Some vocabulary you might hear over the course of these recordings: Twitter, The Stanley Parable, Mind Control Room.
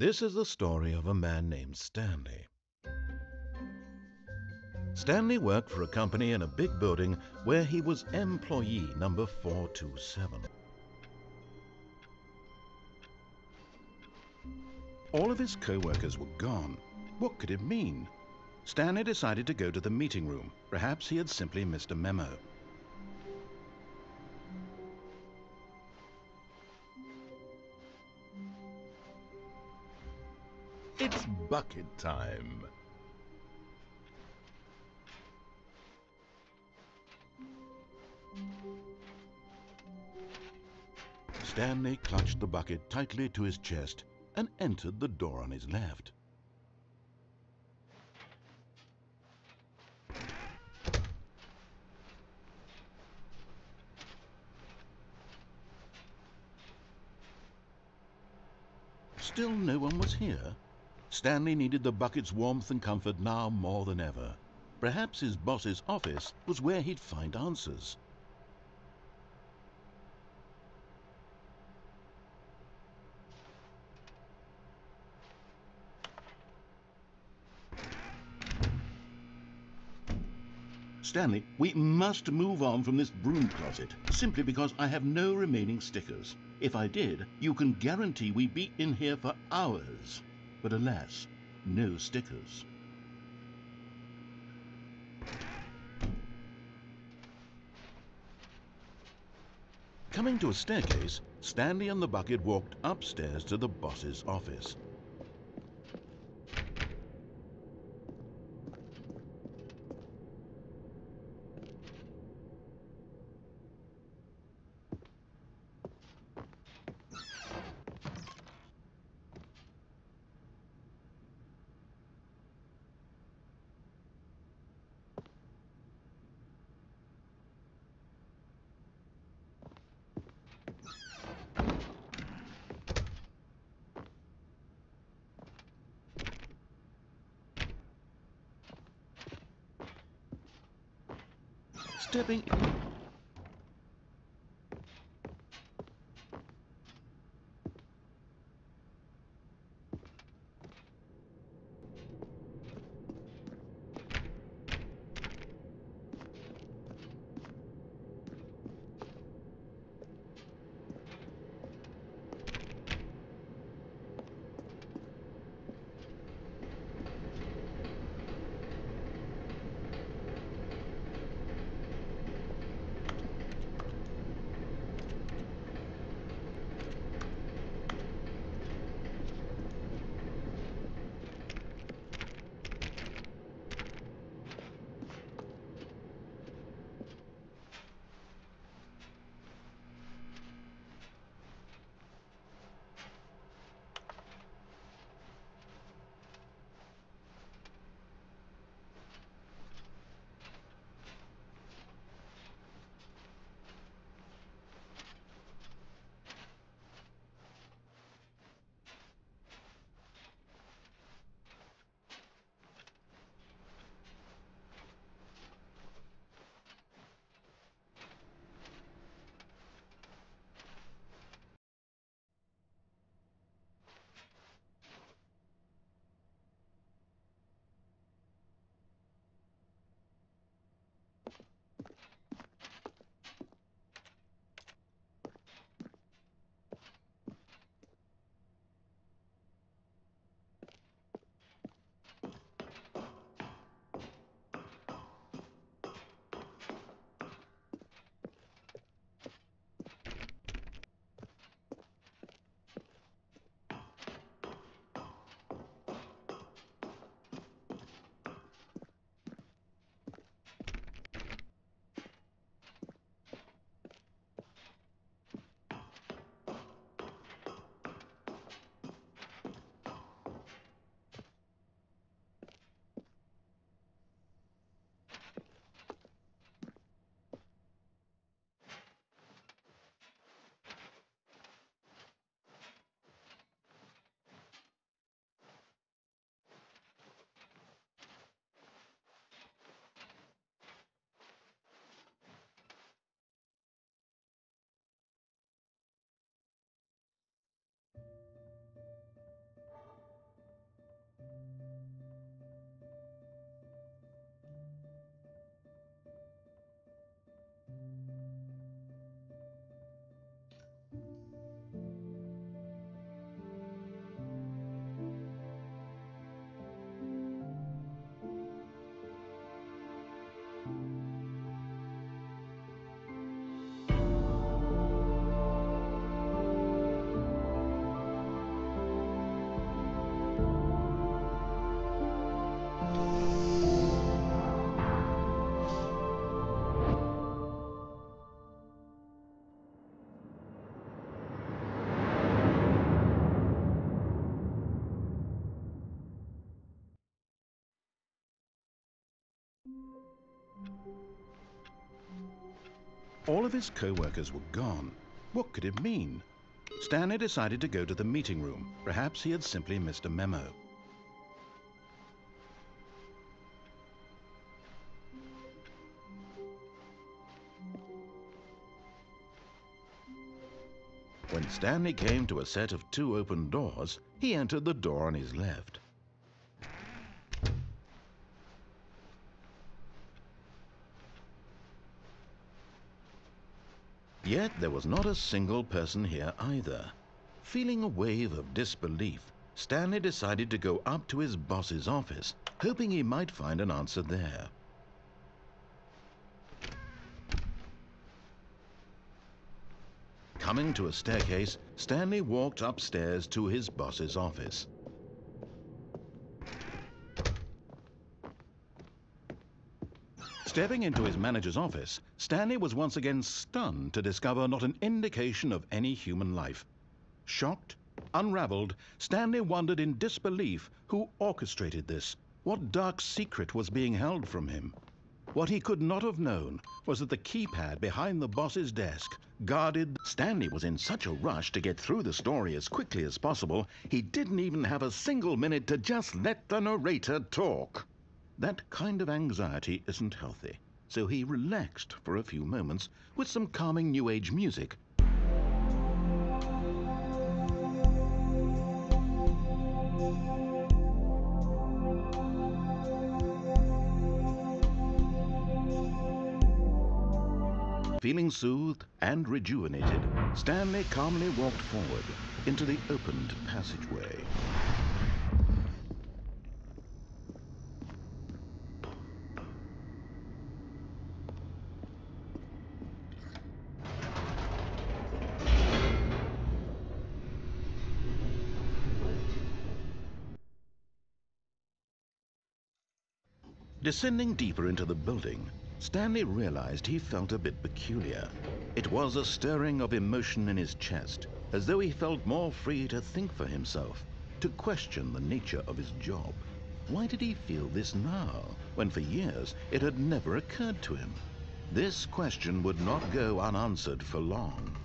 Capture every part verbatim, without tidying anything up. This is the story of a man named Stanley. Stanley worked for a company in a big building where he was employee number four two seven. All of his co-workers were gone. What could it mean? Stanley decided to go to the meeting room. Perhaps he had simply missed a memo. It's bucket time. Stanley clutched the bucket tightly to his chest and entered the door on his left. Still no one was here. Stanley needed the bucket's warmth and comfort now more than ever. Perhaps his boss's office was where he'd find answers. Stanley, we must move on from this broom closet, simply because I have no remaining stickers. If I did, you can guarantee we'd be in here for hours. But alas, no stickers. Coming to a staircase, Stanley and the bucket walked upstairs to the boss's office. Stepping in. All of his co-workers were gone. What could it mean? Stanley decided to go to the meeting room. Perhaps he had simply missed a memo. When Stanley came to a set of two open doors, he entered the door on his left. Yet there was not a single person here either. Feeling a wave of disbelief, Stanley decided to go up to his boss's office, hoping he might find an answer there. Coming to a staircase, Stanley walked upstairs to his boss's office. Stepping into his manager's office, Stanley was once again stunned to discover not an indication of any human life. Shocked, unraveled, Stanley wondered in disbelief who orchestrated this. What dark secret was being held from him? What he could not have known was that the keypad behind the boss's desk guarded... Stanley was in such a rush to get through the story as quickly as possible, he didn't even have a single minute to just let the narrator talk. That kind of anxiety isn't healthy, so he relaxed for a few moments with some calming New Age music. Feeling soothed and rejuvenated, Stanley calmly walked forward into the opened passageway. Descending deeper into the building, Stanley realized he felt a bit peculiar. It was a stirring of emotion in his chest, as though he felt more free to think for himself, to question the nature of his job. Why did he feel this now, when for years it had never occurred to him? This question would not go unanswered for long.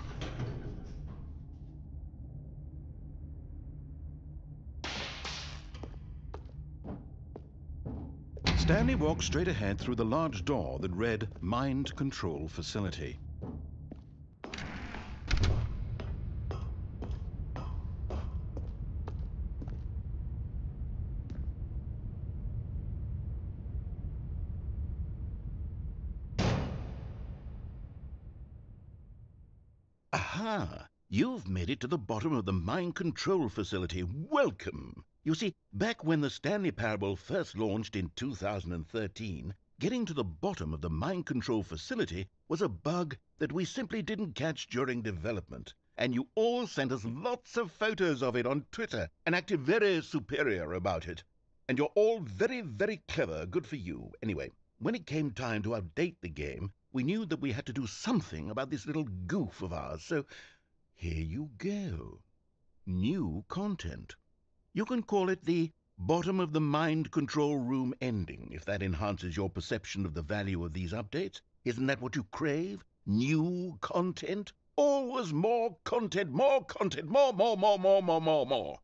Stanley walked straight ahead through the large door that read Mind Control Facility. Aha! You've made it to the bottom of the Mind Control Facility. Welcome! You see, back when the Stanley Parable first launched in two thousand thirteen, getting to the bottom of the mind control facility was a bug that we simply didn't catch during development. And you all sent us lots of photos of it on Twitter and acted very superior about it. And you're all very, very clever. Good for you. Anyway, when it came time to update the game, we knew that we had to do something about this little goof of ours. So here you go. New content. You can call it the bottom of the mind control room ending, if that enhances your perception of the value of these updates. Isn't that what you crave? New content? Always more content, more content, more, more, more, more, more, more, more.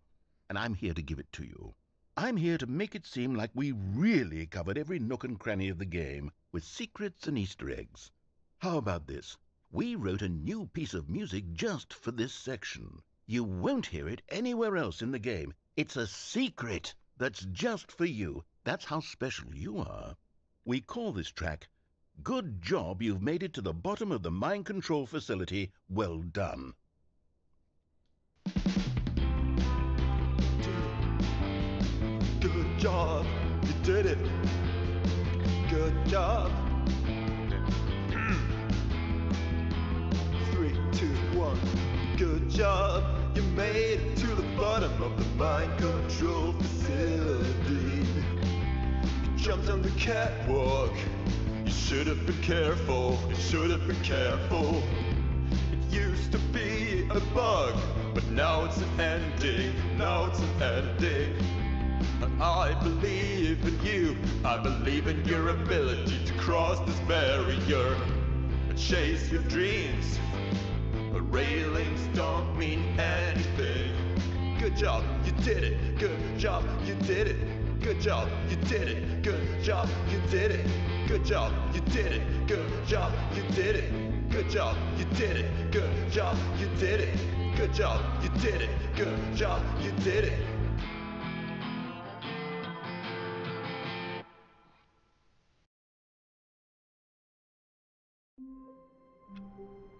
And I'm here to give it to you. I'm here to make it seem like we really covered every nook and cranny of the game, with secrets and Easter eggs. How about this? We wrote a new piece of music just for this section. You won't hear it anywhere else in the game. It's a secret that's just for you. That's how special you are. We call this track, Good Job You've Made It to the Bottom of the Mind Control Facility. Well done. Good job. You did it. Good job. Three, two, one. Good job. You made it to the bottom of the mind control facility. You jumped on the catwalk. You should have been careful. You should have been careful. It used to be a bug, but now it's an ending. Now it's an ending. And I believe in you. I believe in your ability to cross this barrier. chase your dreams. But railings don't mean anything. Good job, you did it. Good job, you did it. Good job, you did it. Good job, you did it. Good job, you did it. Good job, you did it. Good job, you did it. Good job, you did it. Good job, you did it. Good job, you did it. Thank you.